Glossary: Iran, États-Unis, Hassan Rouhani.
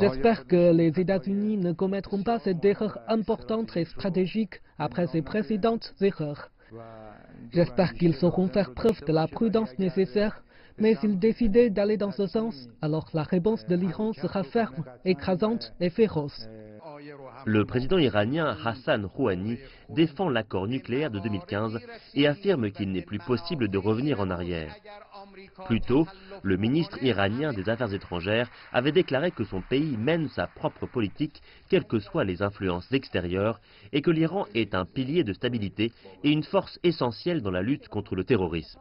J'espère que les États-Unis ne commettront pas cette erreur importante et stratégique après ces précédentes erreurs. J'espère qu'ils sauront faire preuve de la prudence nécessaire, mais s'ils décidaient d'aller dans ce sens, alors la réponse de l'Iran sera ferme, écrasante et féroce. Le président iranien Hassan Rouhani défend l'accord nucléaire de 2015 et affirme qu'il n'est plus possible de revenir en arrière. Plus tôt, le ministre iranien des Affaires étrangères avait déclaré que son pays mène sa propre politique, quelles que soient les influences extérieures, et que l'Iran est un pilier de stabilité et une force essentielle dans la lutte contre le terrorisme.